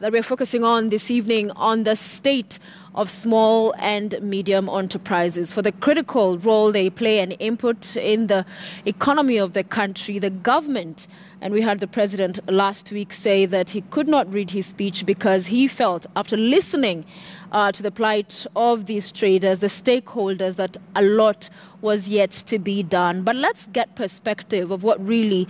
that we're focusing on this evening on the state of small and medium enterprises, for the critical role they play and input in the economy of the country, the government. And we heard the president last week say that he could not read his speech because he felt, after listening to the plight of these traders, the stakeholders, that a lot was yet to be done. But let's get perspective of what really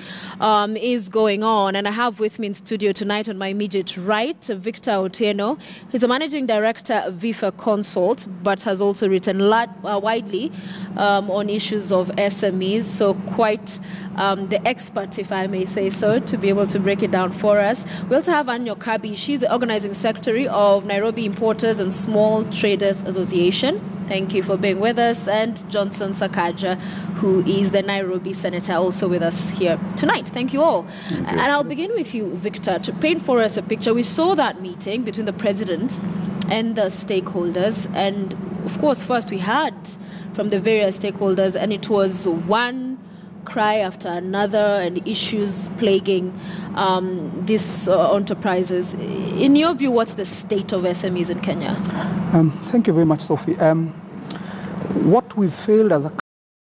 is going on. And I have with me in studio tonight on my immediate right, Victor Otieno. He's a managing director of VIFA Consult, but has also written widely on issues of SMEs. So quite the expert, if I may say so, to be able to break it down for us. We also have Anyokabi. She's the organizing secretary of Nairobi Importers and Small Traders Association. Thank you for being with us. And Johnson Sakaja, who is the Nairobi senator, also with us here tonight. Thank you all. Thank you. And I'll begin with you, Victor, to paint for us a picture. We saw that meeting between the president and the stakeholders. And of course, first we heard from the various stakeholders, and it was one cry after another and issues plaguing these enterprises. In your view, what's the state of SMEs in Kenya? Thank you very much, Sophie. What we've failed as a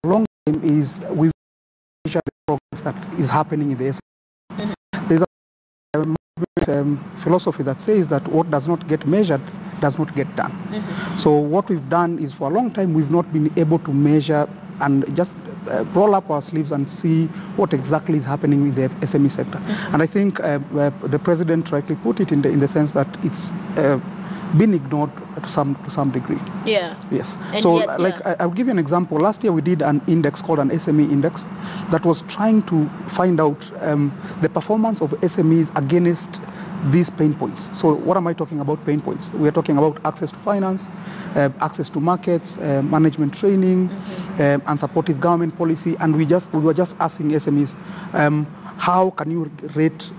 long time is we've the progress that is happening in the SMEs. Mm-hmm. There's a philosophy that says that what does not get measured does not get done. Mm-hmm. So what we've done is, for a long time, we've not been able to measure and just roll up our sleeves and see what exactly is happening with the SME sector. Mm-hmm. And I think the president rightly put it in the sense that it's been ignored to some degree. Yeah. Yes. And so, yet, like, yeah. I'll give you an example. Last year we did an index called an SME index that was trying to find out the performance of SMEs against these pain points. So what am I talking about pain points? We are talking about access to finance, access to markets, management training, mm-hmm. And supportive government policy. And we were just asking SMEs, how can you rate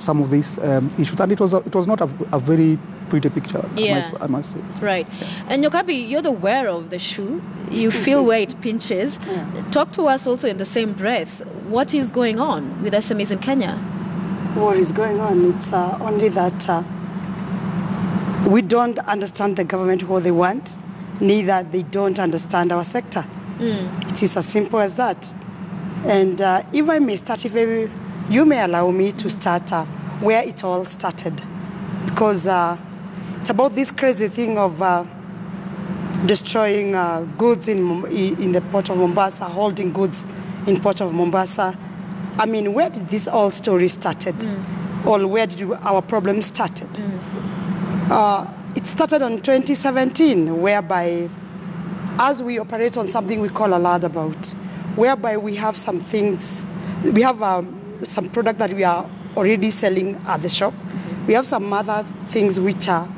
some of these issues? And it was not a very pretty picture, yeah. I must say. Right. Yeah. And Nyokabi, you're the wearer of the shoe. You feel where it pinches. Yeah. Talk to us also in the same breath. What is going on with SMEs in Kenya? What is going on? It's only that we don't understand the government what they want, neither they don't understand our sector. Mm. It is as simple as that. And if I may start, you may allow me to start where it all started, because it's about this crazy thing of destroying goods in the port of Mombasa, holding goods in port of Mombasa. I mean, where did this all story started? Mm. Or where did our problem started? Mm. It started on 2017, whereby, as we operate on something we call a ladderboat, whereby we have some things, we have some product that we are already selling at the shop. We have some other things which are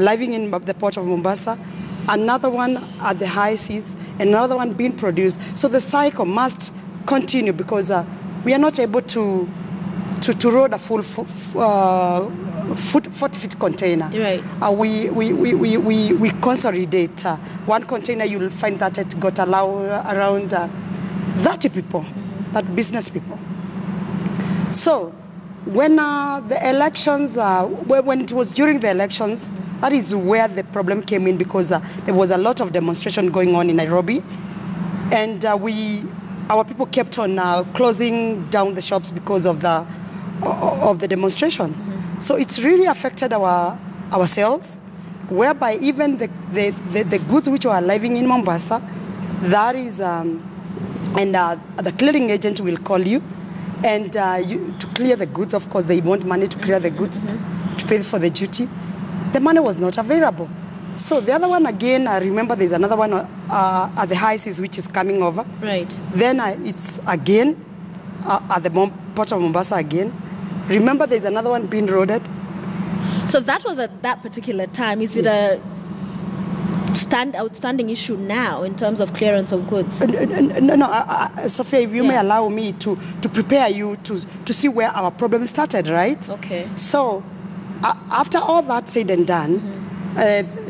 living in the port of Mombasa, another one at the high seas, another one being produced. So the cycle must continue, because we are not able to load a full 40-foot container. Right. We consolidate. One container, you'll find that it got around 30 people, that business people. So when the elections, when it was during the elections, that is where the problem came in, because there was a lot of demonstration going on in Nairobi, and our people kept on closing down the shops because of the demonstration. Mm-hmm. So it's really affected our sales, whereby even the goods which were arriving in Mombasa, that is, the clearing agent will call you, and to clear the goods, of course, they want money to clear the goods, mm-hmm. to pay for the duty. The money was not available. So the other one again, I remember there's another one at the high seas which is coming over. Right. Then it's again at the port of Mombasa again. Remember there's another one being loaded. So that was at that particular time. Is it a outstanding issue now in terms of clearance of goods? No. Sophia, if you may allow me to prepare you to see where our problem started, right? Okay. So after all that said and done, mm-hmm.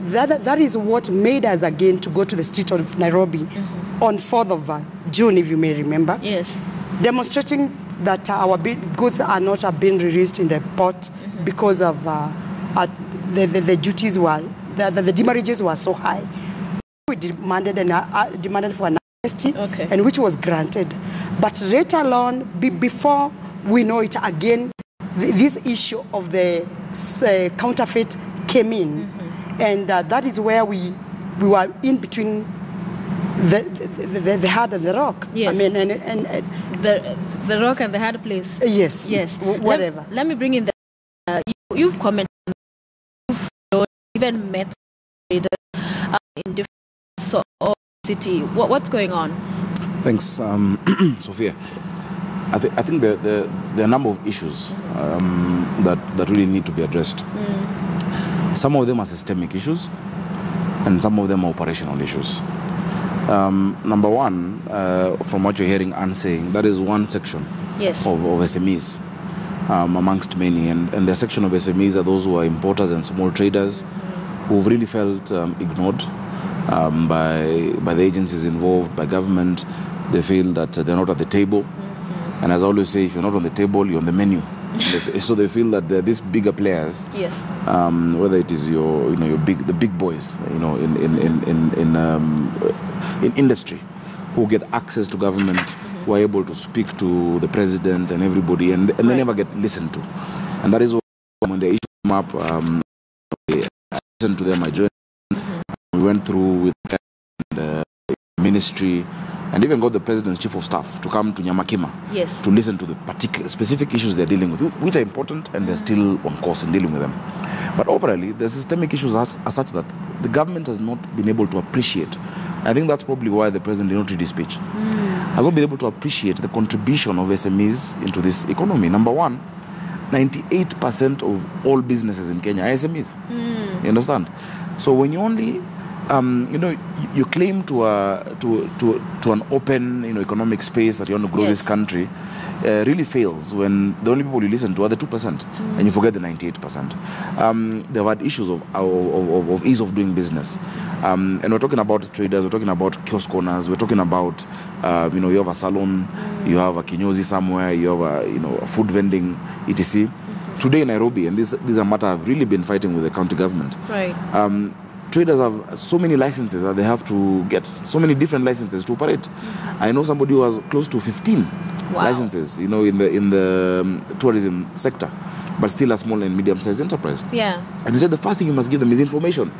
That is what made us again to go to the street of Nairobi, mm-hmm. on 4th of June, if you may remember. Yes. Demonstrating that our goods are not being released in the port, mm-hmm. because of the duties were, the demurrages were so high. We demanded, demanded for an amnesty, and which was granted. But later on, before we know it again, this issue of the counterfeit came in. Mm-hmm. And that is where we were in between the hard and the rock. Yes. I mean, the rock and the hard place. Yes. Yes. Whatever. Let me bring in the... you've commented, you've even met in different parts of the city. What's going on? Thanks, Sophia. I think there are a number of issues that really need to be addressed. Mm. Some of them are systemic issues, and some of them are operational issues. Number one, from what you're hearing and saying, that is one section of SMEs amongst many. And the section of SMEs are those who are importers and small traders who've really felt ignored by the agencies involved, by government. They feel that they're not at the table. And as I always say, if you're not on the table, you're on the menu. So they feel that these bigger players, whether it is the big boys, in industry, who get access to government, who are able to speak to the president and everybody, and they never get listened to. And that is when the issue came up. I listened to them. I joined. We went through with the ministry. And even got the president's chief of staff to come to Nyamakima to listen to the particular specific issues they're dealing with, which are important, and they're still on course in dealing with them. But overall, the systemic issues are such that the government has not been able to appreciate. I think that's probably why the president did not read his speech. Has not been able to appreciate the contribution of SMEs into this economy. Number one, 98% of all businesses in Kenya are SMEs. You understand? So when you only you claim to an open, economic space that you want to grow this country, really fails when the only people you listen to are the 2%, and you forget the 98%. They've had issues of ease of doing business, and we're talking about traders, we're talking about kiosk owners, we're talking about you have a salon, you have a kinyozi somewhere, you have a a food vending, etc. Today in Nairobi, and this is a matter I've really been fighting with the county government. Right. Traders have so many licenses that they have to get, so many different licenses to operate. I know somebody who has close to 15 licenses, in the tourism sector, but still a small and medium-sized enterprise. Yeah. And he said the first thing you must give them is information.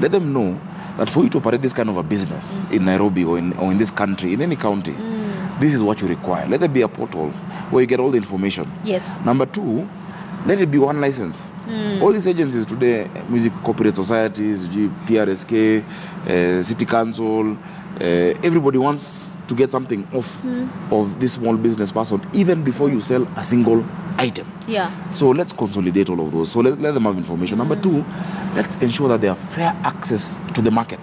Let them know that for you to operate this kind of a business in Nairobi or in this country, in any county, this is what you require. Let there be a portal where you get all the information. Yes. Number two, let it be one license. All these agencies today, music corporate societies, GPRSK, city council, everybody wants to get something off of this small business person even before you sell a single item. Yeah. So let's consolidate all of those. So let them have information. Number two, let's ensure that they have fair access to the market.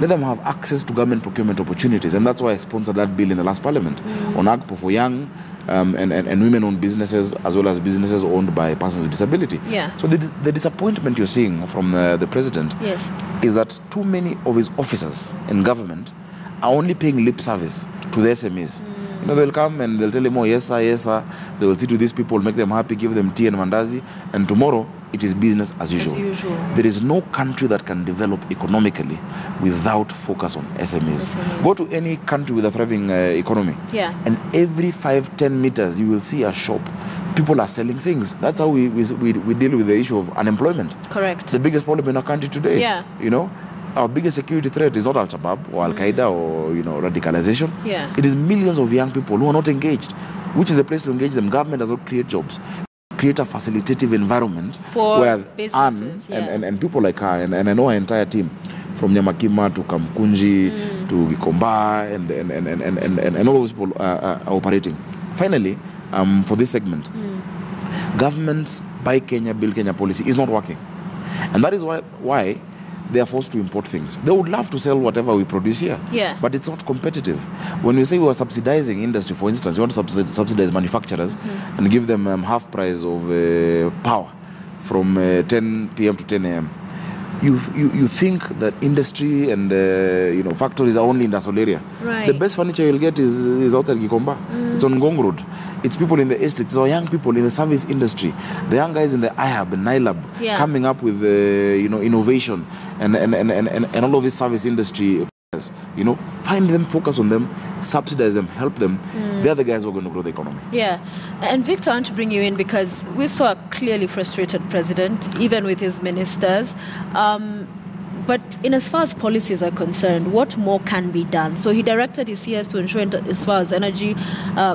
Let them have access to government procurement opportunities. And that's why I sponsored that bill in the last parliament on Agpo for young and women-owned businesses, as well as businesses owned by persons with disability. Yeah. So the disappointment you're seeing from the president is that too many of his officers in government are only paying lip service to the SMEs. They'll come and they'll tell him, oh, yes, sir, yes, sir. They will sit with these people, make them happy, give them tea and mandazi, and tomorrow it is business as usual. There is no country that can develop economically without focus on SMEs. Go to any country with a thriving economy, and every 5-10 meters you will see a shop. People are selling things. That's how we deal with the issue of unemployment. Correct. The biggest problem in our country today. Yeah. Our biggest security threat is not al-Shabaab or al-qaeda or radicalization. Yeah. It is millions of young people who are not engaged. Which is the place to engage them? Government does not create jobs. Create a facilitative environment for where Anne and people like her, and I know her entire team, from Nyamakima to Kamkunji to Gikomba and all those people are operating. Finally, for this segment, government's Buy Kenya, Build Kenya policy is not working. And that is why they are forced to import things. They would love to sell whatever we produce here, but it's not competitive. When we say we are subsidizing industry, for instance, you want to subsidize manufacturers and give them half price of power from 10 p.m. to 10 a.m. you think that industry and factories are only in that area. Right. The best furniture you'll get is outside Gikomba. Mm. It's on Ngong Road. It's people in the estates, or young people in the service industry, the young guys in the IHAB, NILAB, yeah, coming up with innovation and all of this service industry. Find them, focus on them, subsidize them, help them. Mm. They're the guys who are going to grow the economy. Yeah. And Victor, I want to bring you in because we saw a clearly frustrated president, even with his ministers. But in as far as policies are concerned, what more can be done? So he directed his CS to ensure, as far as energy,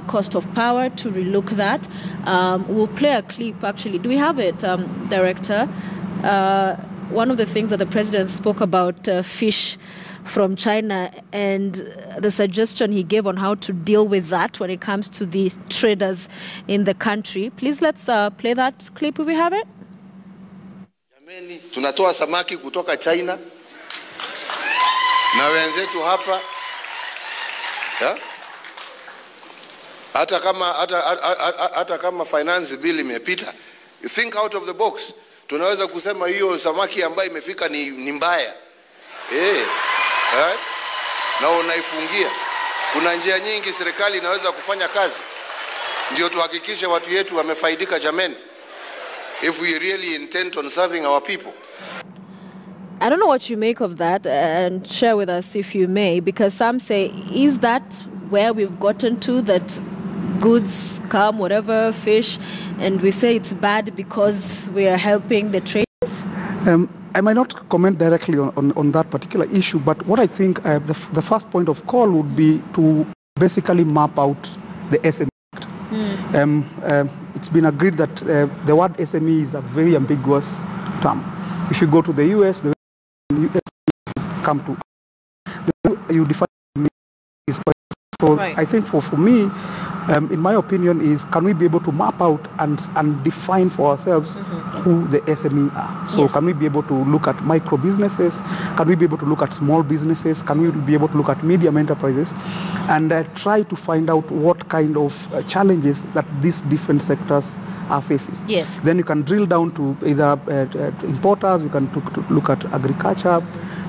cost of power, to relook that. We'll play a clip, actually. Do we have it, Director? One of the things that the president spoke about, fish from China, and the suggestion he gave on how to deal with that when it comes to the traders in the country. Please, let's play that clip if we have it. Jameni, tunatoa samaki kutoka China. Na wenzetu hapa. Yeah? Hata kama finance bill imepita. You think out of the box. Tunaweza kusema hiyo samaki ambayo imefika ni mbaya. Eh. Right? Na unaifungia. Kuna njia nyingi serikali inaweza kufanya kazi. Ndio tuhakikishe watu yetu wamefaidika jameni. If we really intend on serving our people. I don't know what you make of that, and share with us if you may, because some say, is that where we've gotten to, that goods come, whatever, fish, and we say it's bad because we are helping the traders? I might not comment directly on that particular issue, but what I think the first point of call would be to basically map out the SME Act. Mm. It's been agreed that the word SME is a very ambiguous term. If you go to the US, the US come to you define is quite so. Right. I think for me, in my opinion, is can we be able to map out and define for ourselves mm-hmm. who the SME are? So yes. Can we be able to look at micro businesses? Can we be able to look at small businesses? Can we be able to look at medium enterprises? And try to find out what kind of challenges that these different sectors are facing. Yes. Then you can drill down to either to importers, you can to look at agriculture,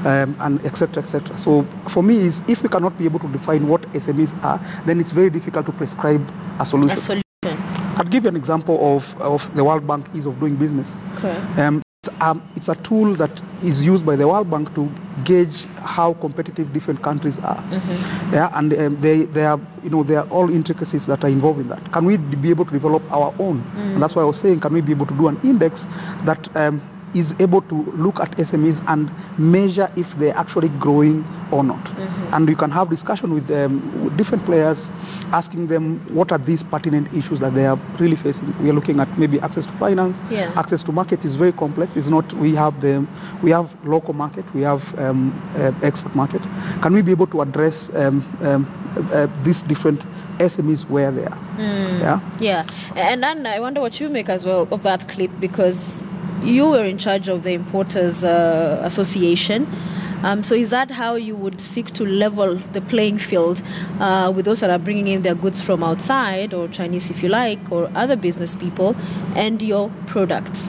and etc. etc. So for me, is if we cannot be able to define what SMEs are, then it's very difficult to prescribe a solution. A solution. I'll give you an example of the World Bank ease of doing business. Okay. It's a tool that is used by the World Bank to gauge how competitive different countries are. Mm-hmm. Yeah, and they are all intricacies that are involved in that. Can we be able to develop our own? Mm. And that's why I was saying, can we be able to do an index that is able to look at SMEs and measure if they're actually growing or not? Mm-hmm. And you can have discussion with different players, asking them what are these pertinent issues that they are really facing. We are looking at maybe access to finance. Yeah. Access to market is very complex. It's not, we have local market, we have export market. Can we be able to address these different SMEs where they are? Mm. Yeah. Yeah. And Anna, I wonder what you make as well of that clip, because you were in charge of the Importers Association. So is that how you would seek to level the playing field with those that are bringing in their goods from outside, or Chinese if you like, or other business people, and your products?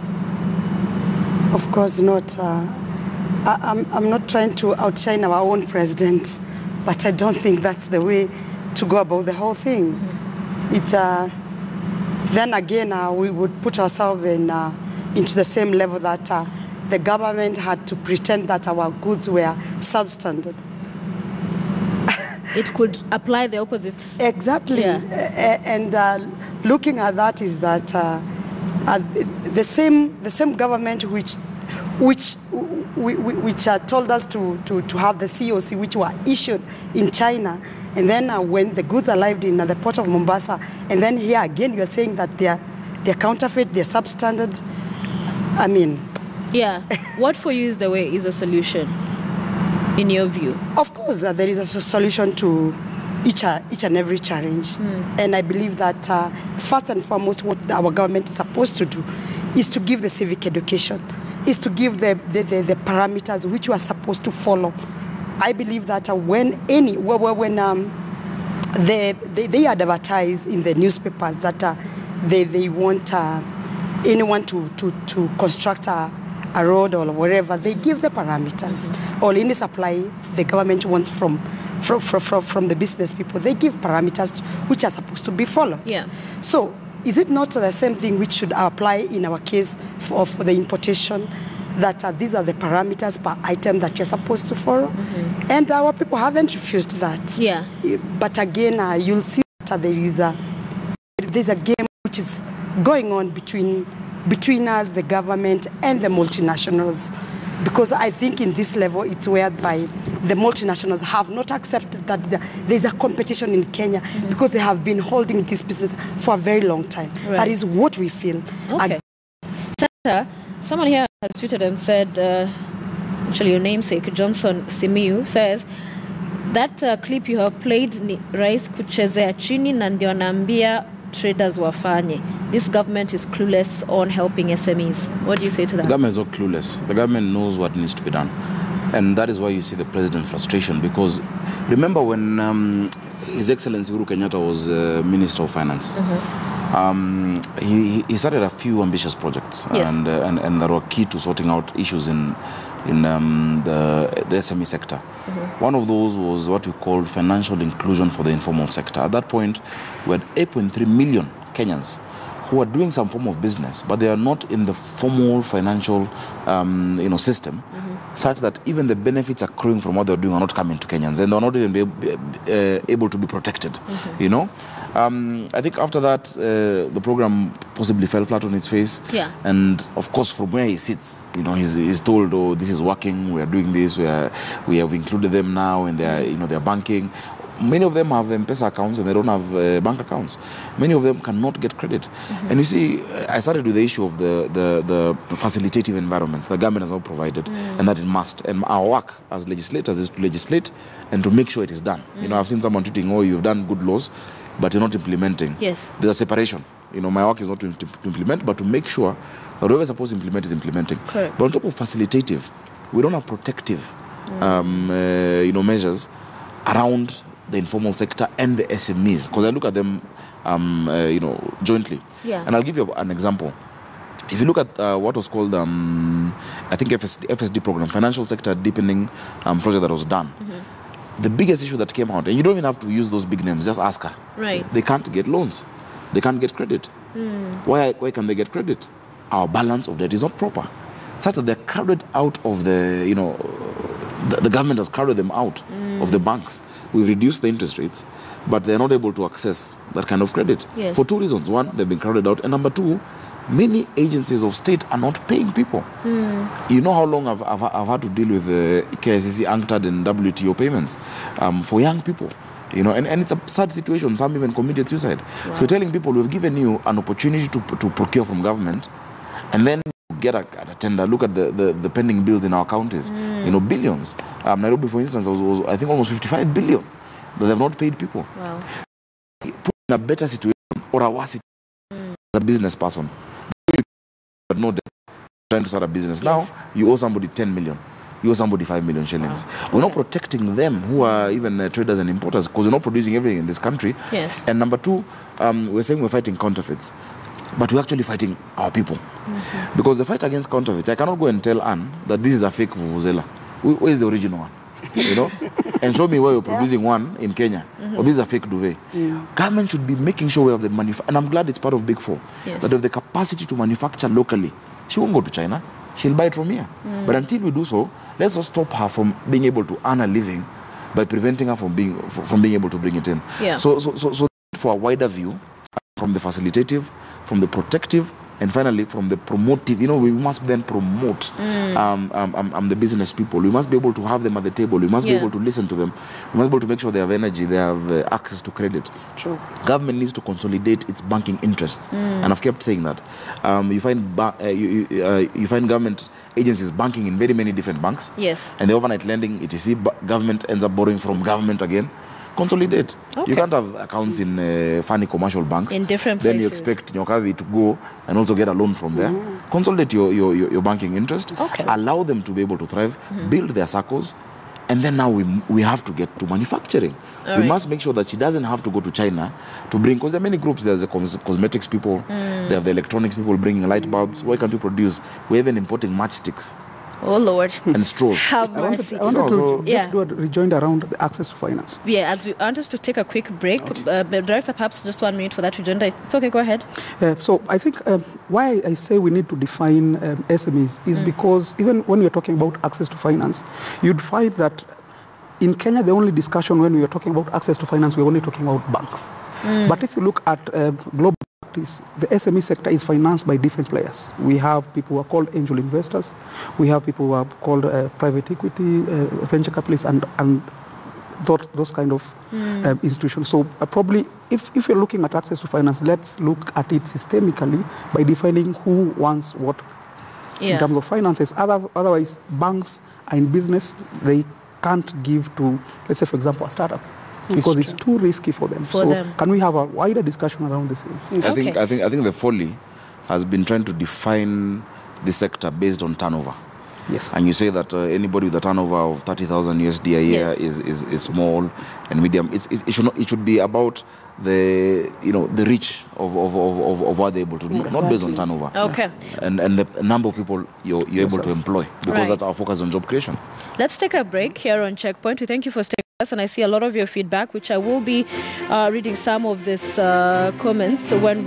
Of course not. I'm not trying to outshine our own president, but I don't think that's the way to go about the whole thing. Mm-hmm. Then again, we would put ourselves in into the same level that the government had to pretend that our goods were substandard. It could apply the opposite. Exactly. Yeah. And looking at that is that the same government which told us to have the COC, which were issued in China, and then when the goods arrived in the port of Mombasa, and then here again you are saying that they're counterfeit, they're substandard. I mean, yeah. What for you is the way is a solution, in your view? Of course, there is a solution to each and every challenge, and I believe that first and foremost, what our government is supposed to do is to give the civic education, is to give the parameters which we are supposed to follow. I believe that when they advertise in the newspapers that they want anyone to construct a a road or wherever, they give the parameters. Or any supply the government wants from the business people, they give parameters which are supposed to be followed. Yeah. So is it not the same thing which should apply in our case for the importation? That these are the parameters per item that you're supposed to follow. Mm-hmm. And our people haven't refused that. Yeah. But again, you'll see that there's a game which is going on between us, the government, and the multinationals. Because I think in this level, it's whereby the multinationals have not accepted that there's a competition in Kenya, mm-hmm. because they have been holding this business for a very long time. Right. That is what we feel. Okay. Senator, someone here has tweeted and said, actually your namesake, Johnson Simiu, says, that clip you have played, Rais kuchezea chini na ndio naambia traders wafanye. This government is clueless on helping SMEs. What do you say to that? The government is not clueless. The government knows what needs to be done. And that is why you see the president's frustration, because remember when His Excellency Uhuru Kenyatta was Minister of Finance, he started a few ambitious projects, yes. and that were key to sorting out issues in the SME sector. Mm-hmm. One of those was what we called financial inclusion for the informal sector. At that point, we had 8.3 million Kenyans who are doing some form of business, but they are not in the formal financial system, mm-hmm. such that even the benefits accruing from what they're doing are not coming to Kenyans, and they're not even able to be protected, mm-hmm. you know? I think after that, the program possibly fell flat on its face. Yeah. And of course, from where he sits, you know, he's told, "Oh, this is working. We are doing this. We have included them now, and they are banking." Many of them have M-Pesa accounts and they don't have bank accounts. Many of them cannot get credit. Mm-hmm. And you see, I started with the issue of the facilitative environment the government has not provided, mm. and that it must. And our work as legislators is to legislate and to make sure it is done. Mm. You know, I've seen someone tweeting, "Oh, you've done good laws, but you're not implementing." Yes. There's a separation. You know, my work is not to implement, but to make sure that whoever is supposed to implement is implementing. Correct. But on top of facilitative, we don't have protective, measures around the informal sector and the SMEs, because I look at them, jointly. Yeah. And I'll give you an example. If you look at what was called, I think FSD program, financial sector deepening project that was done. Mm-hmm. The biggest issue that came out, and you don't even have to use those big names, just ask her. Right. They can't get loans. They can't get credit. Mm. Why can they get credit? Our balance of debt is not proper. Such that they're crowded out of the government has crowded them out of the banks. We've reduced the interest rates, but they're not able to access that kind of credit. Yes. For two reasons. One, they've been crowded out. And number two, many agencies of state are not paying people. Mm. You know how long I've had to deal with the KSCC, UNCTAD, and WTO payments for young people. You know, and it's a sad situation. Some even committed suicide. Wow. So telling people, we've given you an opportunity to procure from government, and then get a tender. Look at the pending bills in our counties. Mm. You know, billions. Nairobi, for instance, was I think almost 55 billion that they've not paid people. Wow. Put in a better situation or a worse situation as a business person. But no debt, trying to start a business. Yes. Now, you owe somebody 10 million. You owe somebody 5 million shillings. Wow. We're not protecting them who are even traders and importers, because we're not producing everything in this country. Yes. And number two, we're saying we're fighting counterfeits, but we're actually fighting our people. Mm-hmm. Because the fight against counterfeits, I cannot go and tell Anne that this is a fake vuvuzela. Where is the original one? You know? And show me where you're producing one in Kenya. Mm-hmm. Or this is a fake duvet. Yeah. Government should be making sure we have the manufacture. And I'm glad it's part of Big Four. Yes. That we have the capacity to manufacture locally. She won't go to China. She'll buy it from here. Mm. But until we do so, let's not stop her from being able to earn a living by preventing her from being able to bring it in. Yeah. So for a wider view, from the facilitative, from the protective, and finally, from the promotive, you know, we must then promote the business people. We must be able to have them at the table. We must be able to listen to them. We must be able to make sure they have energy, they have access to credit. It's true. Government needs to consolidate its banking interests, and I've kept saying that. You find government agencies banking in very many different banks. Yes. And the overnight lending, etc. Government ends up borrowing from government again. Consolidate. Okay. You can't have accounts in funny commercial banks. In different places. Then you expect Nyamakima to go and also get a loan from there. Consolidate your banking interest. Okay. Allow them to be able to thrive. Build their circles. And then now we have to get to manufacturing. All we must make sure that she doesn't have to go to China to bring, because there are many groups. There's the cosmetics people, there are the electronics people bringing light bulbs. Why can't we produce? We're even importing matchsticks. Oh, Lord. And straws. Have mercy. I wanted to just do a rejoinder around the access to finance. Yeah, as we want us to take a quick break. Okay. Director, perhaps just 1 minute for that rejoinder. It's okay, go ahead. So I think why I say we need to define SMEs is because even when you're talking about access to finance, you'd find that in Kenya, the only discussion when we were talking about access to finance, we were only talking about banks. But if you look at global practice, the SME sector is financed by different players. We have people who are called angel investors. We have people who are called private equity, venture capitalists, and those kind of institutions. So probably if you're looking at access to finance, let's look at it systemically by defining who wants what in terms of finances. Otherwise, banks are in business. They can't give to, let's say, for example, a startup. Because it's too risky for them. Can we have a wider discussion around this? I think the folly has been trying to define the sector based on turnover. Yes. And you say that anybody with a turnover of 30,000 USD a year is small and medium. It should be about the the reach of what they're able to do, not based on turnover. Okay. And the number of people you're able to employ, because that's our focus on job creation. Let's take a break here on Checkpoint. We thank you for staying. And I see a lot of your feedback, which I will be reading some of these comments when